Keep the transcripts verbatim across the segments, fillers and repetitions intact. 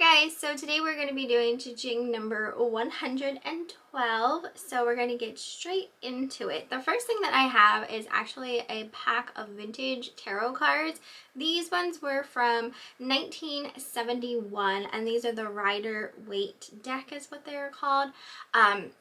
Alright guys, so today we're going to be doing cha-ching number one hundred twelve, so we're going to get straight into it. The first thing that I have is actually a pack of vintage tarot cards. These ones were from nineteen seventy-one, and these are the Rider Waite deck is what they are called. Um,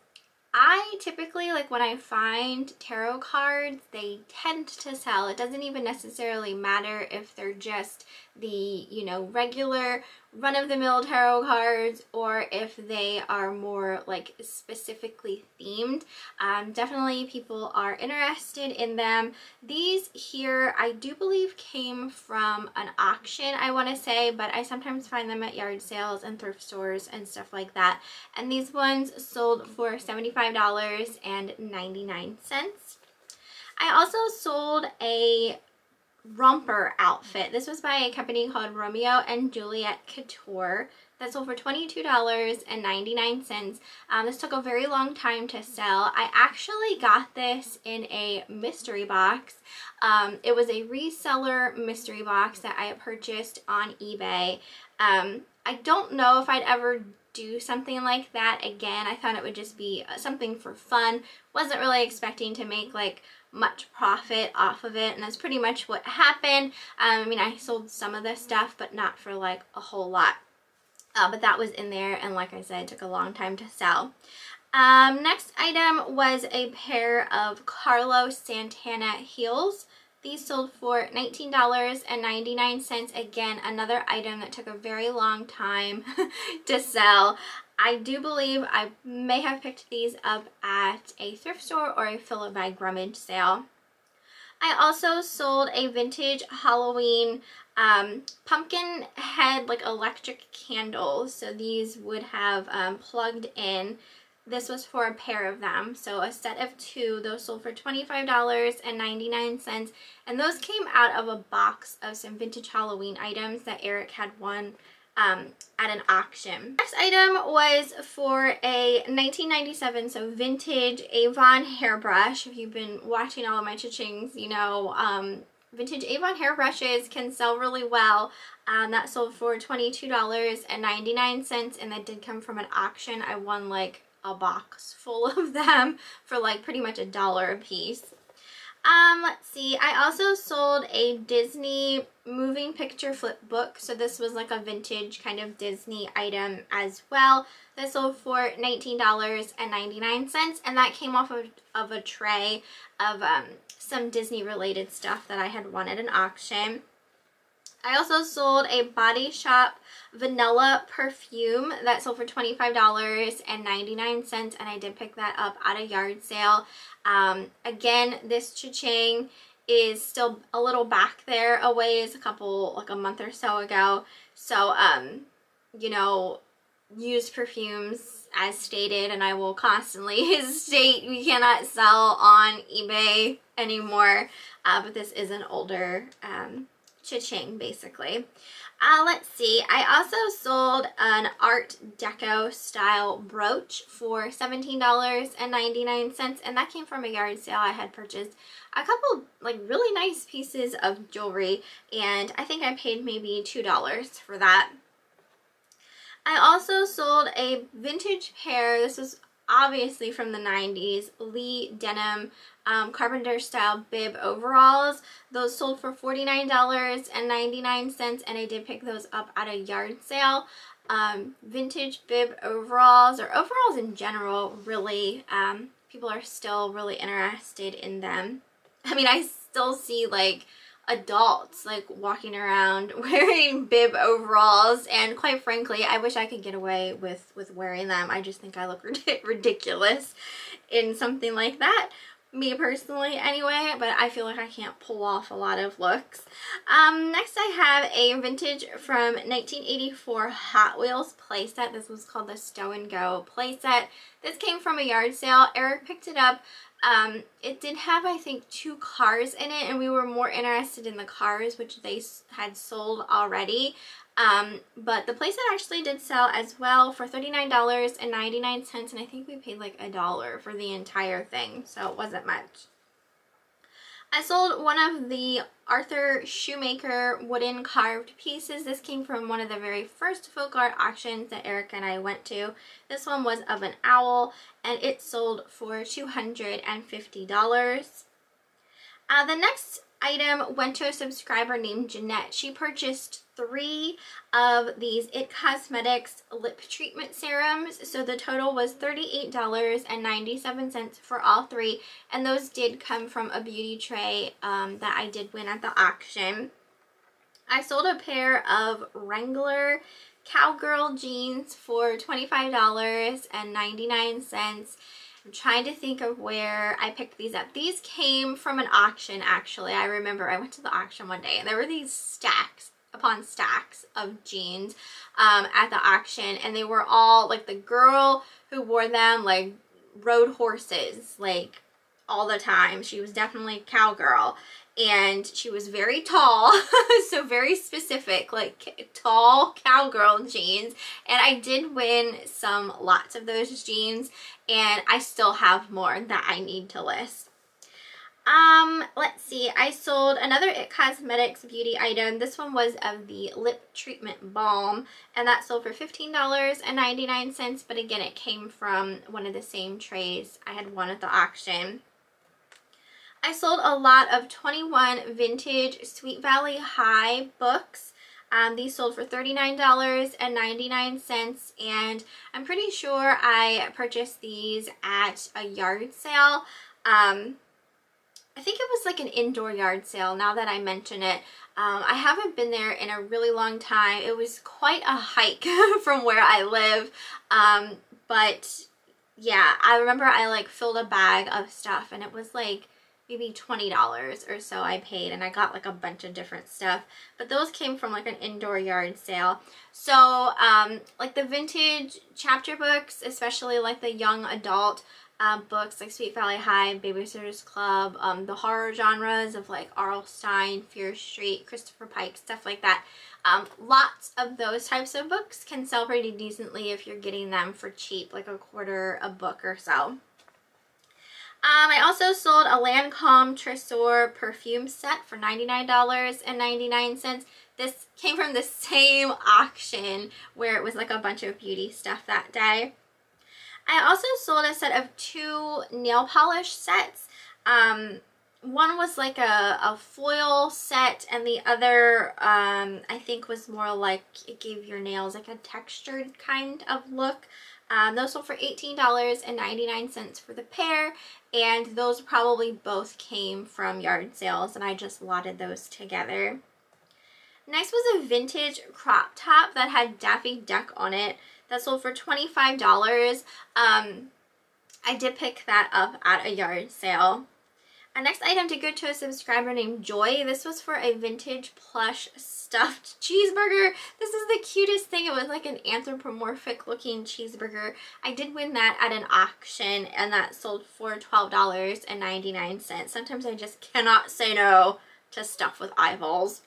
I typically, like when I find tarot cards, they tend to sell. It doesn't even necessarily matter if they're just the, you know, regular run-of-the-mill tarot cards or if they are more like specifically themed. Um, definitely people are interested in them. These here I do believe came from an auction, I want to say, but I sometimes find them at yard sales and thrift stores and stuff like that. And these ones sold for seventy-five dollars and ninety-nine cents. I also sold a romper outfit. This was by a company called Romeo and Juliet Couture. That sold for twenty-two dollars and ninety-nine cents. Um, this took a very long time to sell. I actually got this in a mystery box. Um, it was a reseller mystery box that I purchased on eBay. Um, I don't know if I'd ever do something like that again. I thought it would just be something for fun. Wasn't really expecting to make like much profit off of it, and that's pretty much what happened. Um, I mean, I sold some of this stuff, but not for like a whole lot. Uh, but that was in there, and like I said, it took a long time to sell. Um, next item was a pair of Carlos Santana heels. These sold for nineteen dollars and ninety-nine cents. Again, another item that took a very long time to sell. I do believe I may have picked these up at a thrift store or a fill-a-bag rummage sale. I also sold a vintage Halloween um, pumpkin head, like electric candles. So these would have um, plugged in. This was for a pair of them, so a set of two. Those sold for twenty-five dollars and ninety-nine cents, and those came out of a box of some vintage Halloween items that Eric had won um, at an auction. Next item was for a nineteen ninety-seven, so vintage Avon hairbrush. If you've been watching all of my cha-chings, you know, um, vintage Avon hairbrushes can sell really well. Um, that sold for twenty-two dollars and ninety-nine cents, and that did come from an auction. I won like a box full of them for like pretty much a dollar a piece. Um, let's see, I also sold a Disney moving picture flip book. So this was like a vintage kind of Disney item as well. This sold for nineteen dollars and ninety-nine cents, and that came off of, of a tray of um, some Disney related stuff that I had won at an auction. I also sold a Body Shop vanilla perfume that sold for twenty-five dollars and ninety-nine cents, and I did pick that up at a yard sale. Um, again, this cha-ching is still a little back there a ways, a couple, like a month or so ago. So, um, you know, use perfumes as stated, and I will constantly state we cannot sell on eBay anymore, uh, but this is an older um cha-ching basically. Uh, let's see, I also sold an Art Deco style brooch for seventeen dollars and ninety-nine cents, and that came from a yard sale. I had purchased a couple like really nice pieces of jewelry, and I think I paid maybe two dollars for that. I also sold a vintage pair, this was obviously from the nineties, Lee denim um, carpenter style bib overalls. Those sold for forty-nine dollars and ninety-nine cents, and I did pick those up at a yard sale. Um, vintage bib overalls, or overalls in general, really, um, people are still really interested in them. I mean, I still see like adults like walking around wearing bib overalls, and quite frankly I wish I could get away with with wearing them. I just think I look ridiculous in something like that, me personally anyway, but I feel like I can't pull off a lot of looks. Um, next I have a vintage from nineteen eighty-four Hot Wheels playset. This was called the Stow and Go playset. This came from a yard sale. Eric picked it up. Um, it did have, I think, two cars in it, and we were more interested in the cars, which they had sold already. Um, but the playset actually did sell as well for thirty-nine dollars and ninety-nine cents, and I think we paid like a dollar for the entire thing, so it wasn't much. I sold one of the Arthur Shoemaker wooden carved pieces. This came from one of the very first folk art auctions that Erica and I went to. This one was of an owl, and it sold for two hundred fifty dollars. Uh, the next item went to a subscriber named Jeanette. She purchased three of these It Cosmetics lip treatment serums, so the total was thirty-eight dollars and ninety-seven cents for all three, and those did come from a beauty tray um, that I did win at the auction. I sold a pair of Wrangler cowgirl jeans for twenty-five dollars and ninety-nine cents. I'm trying to think of where I picked these up. These came from an auction, actually. I remember I went to the auction one day and there were these stacks upon stacks of jeans um, at the auction, and they were all, like, the girl who wore them, like, rode horses, like, all the time. She was definitely a cowgirl, and she was very tall, so very specific, like, tall cowgirl jeans. And I did win some lots of those jeans, and I still have more that I need to list. Um, let's see, I sold another It Cosmetics beauty item. This one was of the lip treatment balm, and that sold for fifteen dollars and ninety-nine cents, but again, it came from one of the same trays I had won at the auction. I sold a lot of twenty-one vintage Sweet Valley High books. Um, these sold for thirty-nine dollars and ninety-nine cents, and I'm pretty sure I purchased these at a yard sale. Um, I think it was like an indoor yard sale, now that I mention it. Um, I haven't been there in a really long time. It was quite a hike from where I live, um, but yeah, I remember I like filled a bag of stuff, and it was like maybe twenty dollars or so I paid, and I got like a bunch of different stuff, but those came from like an indoor yard sale. So um, like the vintage chapter books, especially like the young adult Uh, books like Sweet Valley High, Babysitter's Club, um, the horror genres of like R L Stine, Fear Street, Christopher Pike, stuff like that. Um, lots of those types of books can sell pretty decently if you're getting them for cheap, like a quarter a book or so. Um, I also sold a Lancôme Trésor perfume set for ninety-nine dollars and ninety-nine cents. This came from the same auction where it was like a bunch of beauty stuff that day. I also sold a set of two nail polish sets. Um, one was like a, a foil set, and the other um, I think was more like it gave your nails like a textured kind of look. Um, those sold for eighteen dollars and ninety-nine cents for the pair, and those probably both came from yard sales, and I just lotted those together. Next was a vintage crop top that had Daffy Duck on it. That sold for twenty-five dollars. Um, I did pick that up at a yard sale. Our next item did go to a subscriber named Joy. This was for a vintage plush stuffed cheeseburger. This is the cutest thing. It was like an anthropomorphic looking cheeseburger. I did win that at an auction, and that sold for twelve dollars and ninety-nine cents. Sometimes I just cannot say no to stuff with eyeballs.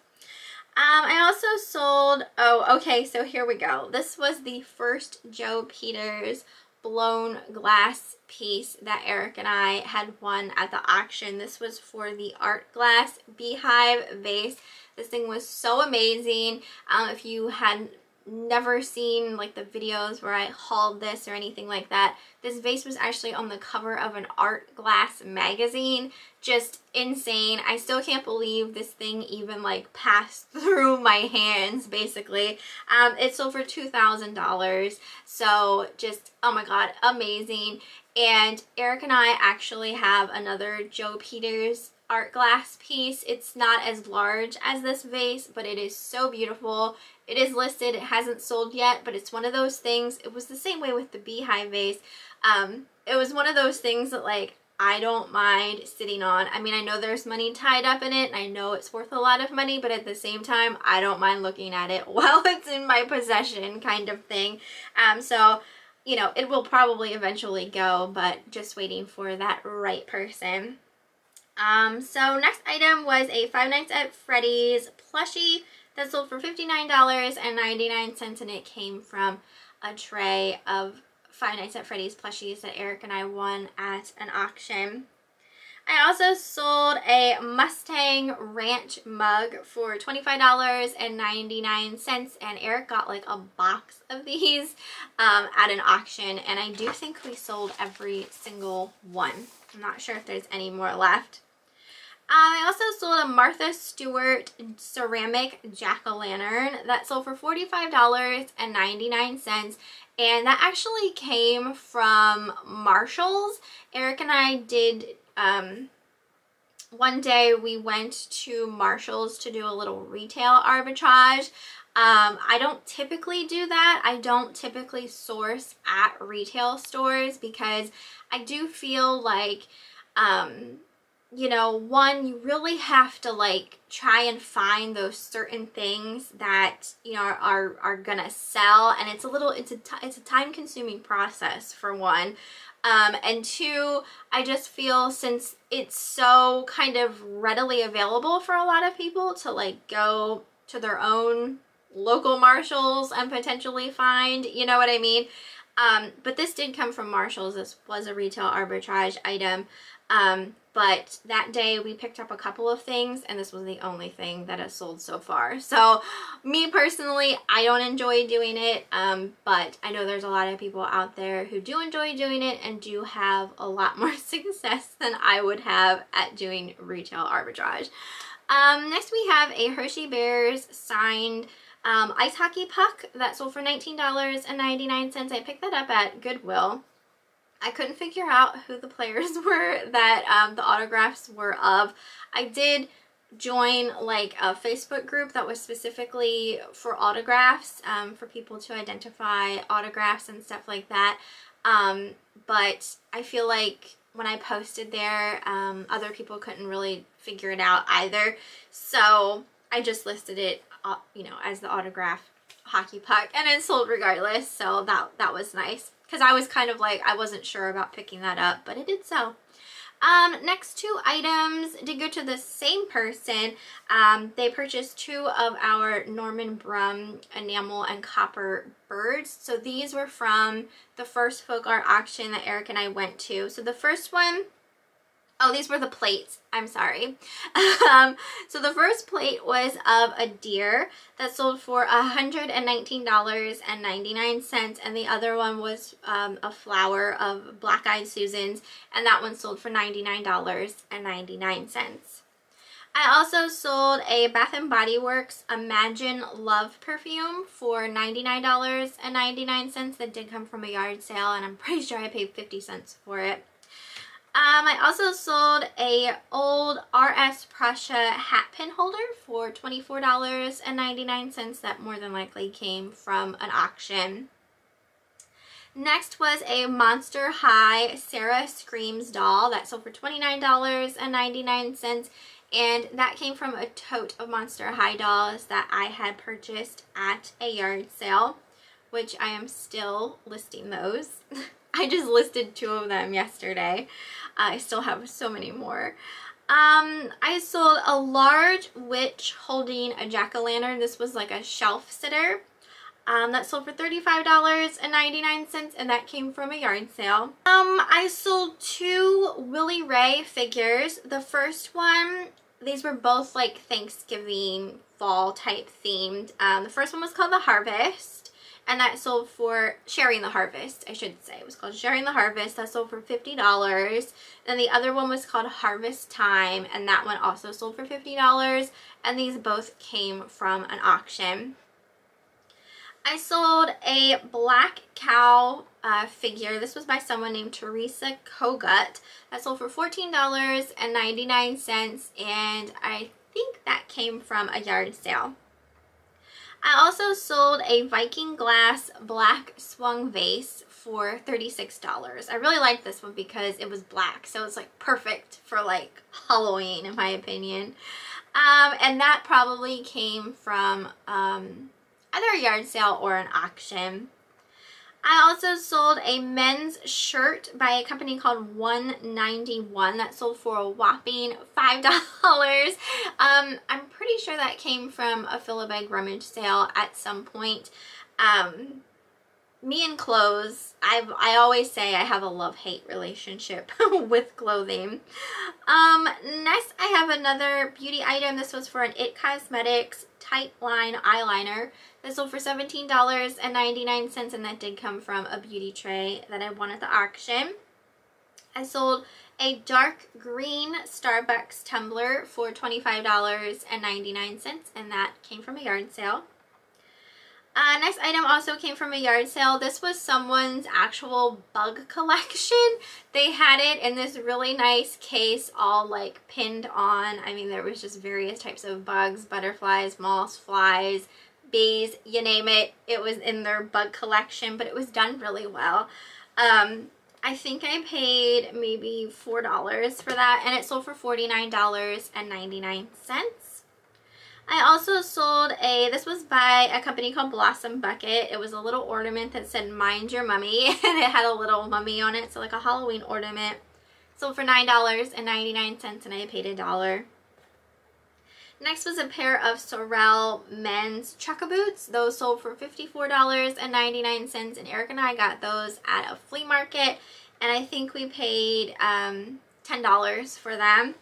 Um, I also sold, oh, okay, so here we go. This was the first Joe Peters blown glass piece that Eric and I had won at the auction. This was for the art glass beehive vase. This thing was so amazing. Um, if you had never seen like the videos where I hauled this or anything like that, this vase was actually on the cover of an art glass magazine. Just insane. I still can't believe this thing even like passed through my hands, basically. Um it sold for two thousand dollars, so just, oh my god, amazing. And Eric and I actually have another Joe Peters art glass piece. It's not as large as this vase, but it is so beautiful. It is listed. It hasn't sold yet, but it's one of those things. It was the same way with the beehive vase. Um, it was one of those things that, like, I don't mind sitting on. I mean, I know there's money tied up in it, and I know it's worth a lot of money, but at the same time, I don't mind looking at it while it's in my possession, kind of thing. Um, so, you know, it will probably eventually go, but just waiting for that right person. Um, so next item was a Five Nights at Freddy's plushie that sold for fifty-nine dollars and ninety-nine cents, and it came from a tray of Five Nights at Freddy's plushies that Eric and I won at an auction. I also sold a Mustang Ranch mug for twenty-five dollars and ninety-nine cents, and Eric got like a box of these um, at an auction, and I do think we sold every single one. I'm not sure if there's any more left. Um, I also sold a Martha Stewart ceramic jack-o'-lantern that sold for forty-five dollars and ninety-nine cents, and that actually came from Marshall's. Eric and I did, um, one day we went to Marshall's to do a little retail arbitrage. Um, I don't typically do that. I don't typically source at retail stores because I do feel like, um... you know, one, you really have to like try and find those certain things that, you know, are, are, are gonna sell, and it's a little, it's a, t it's a time consuming process for one. Um, and two, I just feel since it's so kind of readily available for a lot of people to like go to their own local Marshalls and potentially find, you know what I mean? Um, but this did come from Marshalls. This was a retail arbitrage item. Um, but that day we picked up a couple of things, and this was the only thing that has sold so far. So me personally, I don't enjoy doing it. Um, but I know there's a lot of people out there who do enjoy doing it and do have a lot more success than I would have at doing retail arbitrage. Um, next we have a Hershey Bears signed Um, ice hockey puck that sold for nineteen dollars and ninety-nine cents. I picked that up at Goodwill. I couldn't figure out who the players were that um, the autographs were of. I did join like a Facebook group that was specifically for autographs, um, for people to identify autographs and stuff like that. Um, but I feel like when I posted there, um, other people couldn't really figure it out either. So I just listed it, you know, as the autograph hockey puck, and it sold regardless. So that that was nice, because I was kind of like, I wasn't sure about picking that up, but it did sell. Um, next two items did go to the same person. Um, they purchased two of our Norman Brum enamel and copper birds. So these were from the first folk art auction that Eric and I went to. So the first one, oh, these were the plates. I'm sorry. Um, so the first plate was of a deer that sold for one hundred nineteen dollars and ninety-nine cents. And the other one was um, a flower of black-eyed Susans. And that one sold for ninety-nine dollars and ninety-nine cents. I also sold a Bath and Body Works Imagine Love perfume for ninety-nine dollars and ninety-nine cents. That did come from a yard sale, and I'm pretty sure I paid fifty cents for it. Um, I also sold a old R S Prussia hat pin holder for twenty-four dollars and ninety-nine cents. That more than likely came from an auction. Next was a Monster High Sarah Screams doll that sold for twenty-nine dollars and ninety-nine cents. And that came from a tote of Monster High dolls that I had purchased at a yard sale, which I am still listing those. I just listed two of them yesterday. Uh, I still have so many more. Um, I sold a large witch holding a jack-o'-lantern. This was like a shelf sitter. Um, that sold for thirty-five dollars and ninety-nine cents, and that came from a yard sale. Um, I sold two Willie Ray figures. The first one, these were both like Thanksgiving, fall type themed. Um, the first one was called The Harvest. And that sold for Sharing the Harvest, I should say. It was called Sharing the Harvest. That sold for fifty dollars. Then the other one was called Harvest Time, and that one also sold for fifty dollars. And these both came from an auction. I sold a black cow uh, figure. This was by someone named Teresa Kogut. That sold for fourteen dollars and ninety-nine cents, and I think that came from a yard sale. I also sold a Viking glass black swung vase for thirty-six dollars. I really liked this one because it was black, so it's like perfect for like Halloween in my opinion. Um, and that probably came from um, either a yard sale or an auction. I also sold a men's shirt by a company called one ninety-one that sold for a whopping five dollars. Um, I'm pretty sure that came from a fill-a-bag rummage sale at some point. Um, me and clothes, I've, I always say I have a love-hate relationship with clothing. Um, next, I have another beauty item. This was for an It Cosmetics Tight Line Eyeliner. This sold for seventeen dollars and ninety-nine cents, and that did come from a beauty tray that I won at the auction. I sold a dark green Starbucks tumbler for twenty-five dollars and ninety-nine cents, and that came from a yard sale. Uh, next item also came from a yard sale. This was someone's actual bug collection. They had it in this really nice case, all like pinned on. I mean, there was just various types of bugs, butterflies, moths, flies, bees, you name it. It was in their bug collection, but it was done really well. Um, I think I paid maybe four dollars for that, and it sold for forty-nine dollars and ninety-nine cents. I also sold a, this was by a company called Blossom Bucket. It was a little ornament that said, "Mind your mummy," and it had a little mummy on it, so like a Halloween ornament. Sold for nine dollars and ninety-nine cents, and I paid a dollar. Next was a pair of Sorel men's chukka boots. Those sold for fifty-four dollars and ninety-nine cents, and Eric and I got those at a flea market, and I think we paid um, ten dollars for them.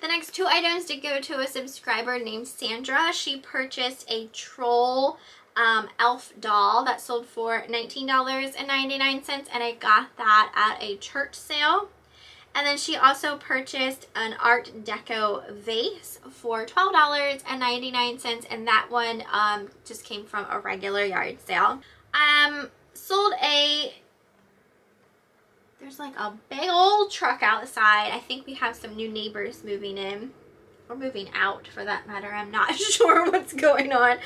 The next two items did go to a subscriber named Sandra. She purchased a troll um, elf doll that sold for nineteen dollars and ninety-nine cents, and I got that at a church sale. And then she also purchased an Art Deco vase for twelve dollars and ninety-nine cents, and that one um, just came from a regular yard sale. Um, sold a... There's like a big old truck outside. I think we have some new neighbors moving in, or moving out for that matter. I'm not sure what's going on.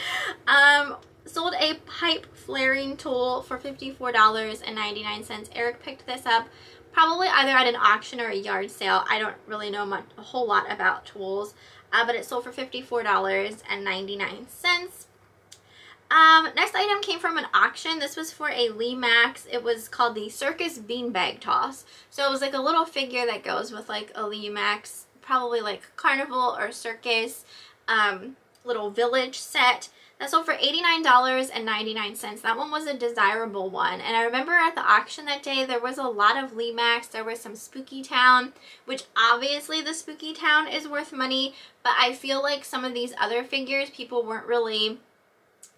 Um, sold a pipe flaring tool for fifty-four dollars and ninety-nine cents. Eric picked this up probably either at an auction or a yard sale. I don't really know much, a whole lot about tools, uh, but it sold for fifty-four dollars and ninety-nine cents. Um, next item came from an auction. This was for a LeMax. It was called the Circus Beanbag Toss. So it was like a little figure that goes with like a LeMax, probably like carnival or circus, um, little village set. That sold for eighty-nine dollars and ninety-nine cents. That one was a desirable one. And I remember at the auction that day, there was a lot of LeMax. There was some Spooky Town, which obviously the Spooky Town is worth money. But I feel like some of these other figures, people weren't really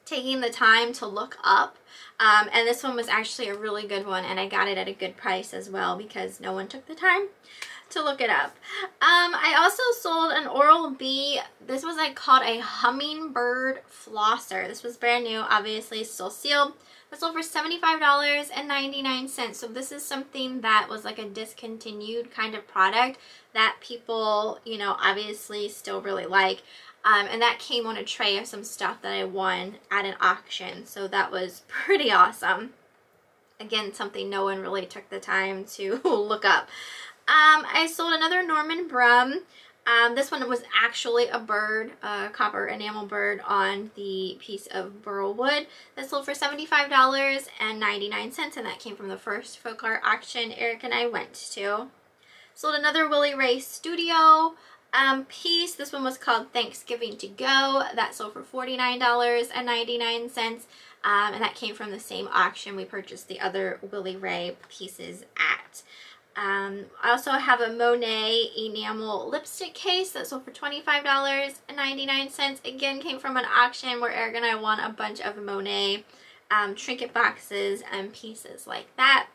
taking the time to look up, um, and this one was actually a really good one, and I got it at a good price as well because no one took the time to look it up. Um, I also sold an Oral-B. This was like called a hummingbird flosser. This was brand new, obviously still sealed. It sold for seventy-five dollars and ninety-nine cents. So this is something that was like a discontinued kind of product that people, you know, obviously still really like. Um, and that came on a tray of some stuff that I won at an auction. So that was pretty awesome. Again, something no one really took the time to look up. Um, I sold another Norman Brum. Um, this one was actually a bird, a copper enamel bird on the piece of burl wood. That sold for seventy-five dollars and ninety-nine cents, and that came from the first folk art auction Eric and I went to. Sold another Willie Ray Studio Um, piece. This one was called Thanksgiving to Go. That sold for forty-nine dollars and ninety-nine cents, um, and that came from the same auction we purchased the other Willie Ray pieces at. Um, I also have a Monet enamel lipstick case that sold for twenty-five dollars and ninety-nine cents. Again, came from an auction where Eric and I won a bunch of Monet um, trinket boxes and pieces like that.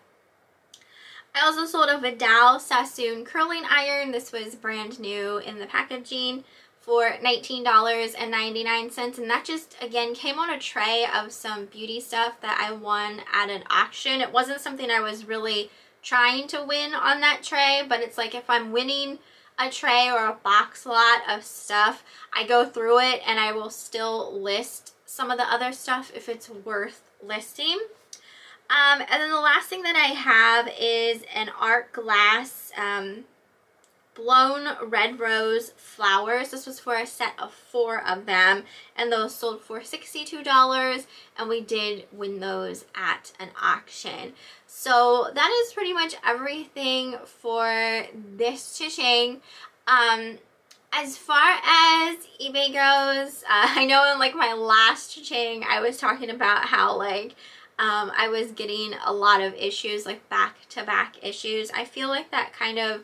I also sold a Vidal Sassoon curling iron. This was brand new in the packaging for nineteen dollars and ninety-nine cents. And that just, again, came on a tray of some beauty stuff that I won at an auction. It wasn't something I was really trying to win on that tray, but it's like if I'm winning a tray or a box lot of stuff, I go through it and I will still list some of the other stuff if it's worth listing. Um, and then the last thing that I have is an art glass um, blown red rose flowers. This was for a set of four of them, and those sold for sixty-two dollars, and we did win those at an auction. So that is pretty much everything for this cha-ching. Um, As far as eBay goes, uh, I know in like my last cha-ching I was talking about how like um, I was getting a lot of issues, like back-to-back issues. I feel like that kind of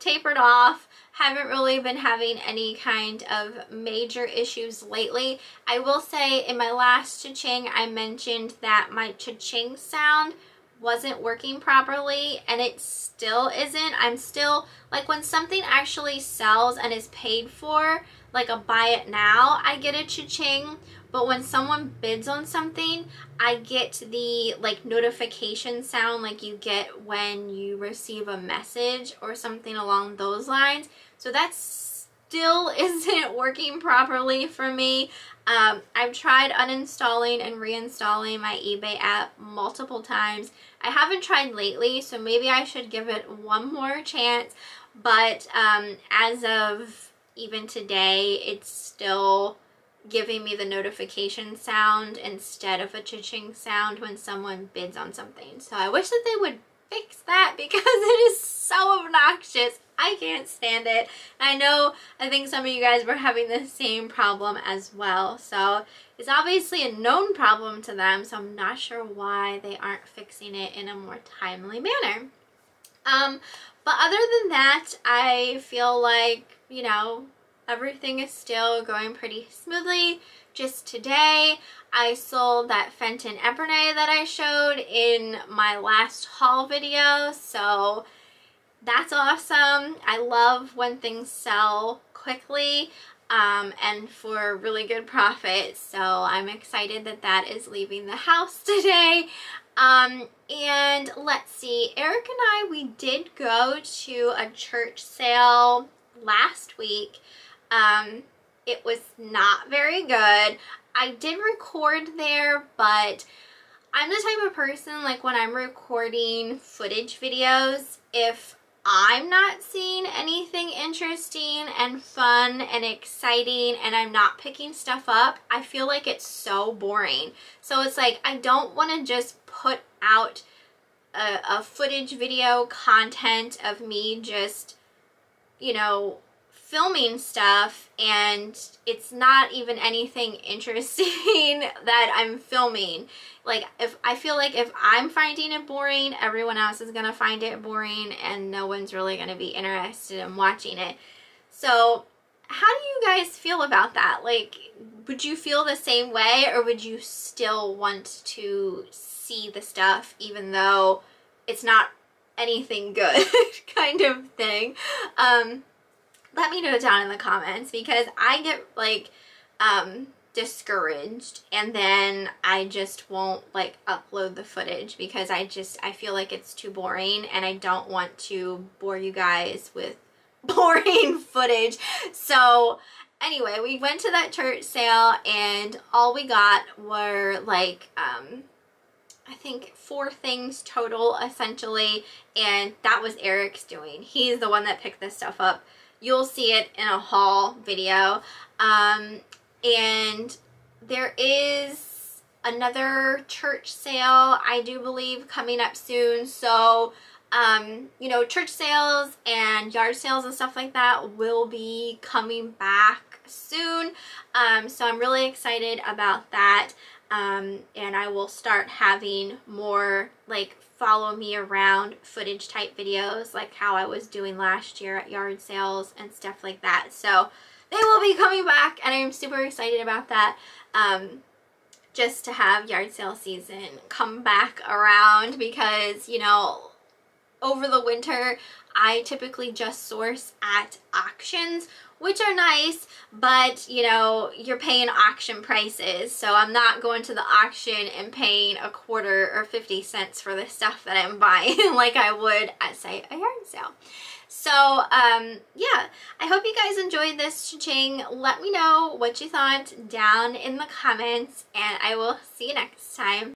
tapered off. Haven't really been having any kind of major issues lately. I will say in my last cha-ching, I mentioned that my cha-ching sound wasn't working properly, and it still isn't. I'm still, like, when something actually sells and is paid for, like a buy it now, I get a cha-ching, but when someone bids on something, I get the, like, notification sound like you get when you receive a message or something along those lines. So that still isn't working properly for me. Um, I've tried uninstalling and reinstalling my eBay app multiple times. I haven't tried lately, so maybe I should give it one more chance. But um, as of even today, it's still giving me the notification sound instead of a cha-ching sound when someone bids on something. So I wish that they would fix that, because it is so obnoxious. I can't stand it. I know, I think some of you guys were having the same problem as well. So it's obviously a known problem to them, so I'm not sure why they aren't fixing it in a more timely manner. Um, but other than that, I feel like, you know, everything is still going pretty smoothly. Just today, I sold that Fenton Epernay that I showed in my last haul video, so that's awesome. I love when things sell quickly um, and for really good profit, so I'm excited that that is leaving the house today. Um, and let's see, Eric and I, we did go to a church sale last week. Um, it was not very good. I did record there, but I'm the type of person, like, when I'm recording footage videos, if I'm not seeing anything interesting and fun and exciting and I'm not picking stuff up, I feel like it's so boring. So it's like, I don't want to just put out a, a footage video content of me just, you know, filming stuff, and it's not even anything interesting that I'm filming. Like, if I feel like if I'm finding it boring, everyone else is gonna find it boring, and no one's really gonna be interested in watching it. So how do you guys feel about that? Like, would you feel the same way, or would you still want to see the stuff even though it's not anything good kind of thing? Um, let me know down in the comments, because I get, like, um, discouraged, and then I just won't, like, upload the footage because I just, I feel like it's too boring, and I don't want to bore you guys with boring footage. So anyway, we went to that church sale, and all we got were, like, um, I think four things total, essentially, and that was Eric's doing. He's the one that picked this stuff up. You'll see it in a haul video. Um, and there is another church sale, I do believe, coming up soon. So, um, you know, church sales and yard sales and stuff like that will be coming back soon. Um, so I'm really excited about that. Um, and I will start having more, like, follow me around footage type videos, like how I was doing last year at yard sales and stuff like that. So they will be coming back, and I'm super excited about that, um, just to have yard sale season come back around, because, you know, over the winter I typically just source at auctions, which are nice, but, you know, you're paying auction prices. So I'm not going to the auction and paying a quarter or fifty cents for the stuff that I'm buying like I would at, say, a yard sale. So, um, yeah, I hope you guys enjoyed this cha-ching. Let me know what you thought down in the comments, and I will see you next time.